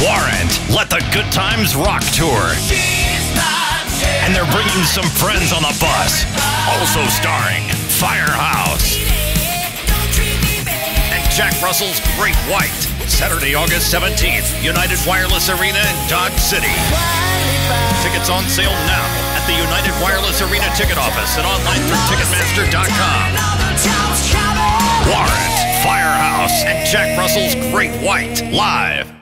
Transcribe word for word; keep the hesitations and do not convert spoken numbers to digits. Warrant, Let the Good Times Rock Tour. And they're bringing some friends on the bus. Also starring Firehouse and Jack Russell's Great White. Saturday, August seventeenth, United Wireless Arena in Dodge City. Tickets on sale now at the United Wireless Arena ticket office and online through Ticketmaster dot com. Warrant, Firehouse, and Jack Russell's Great White live.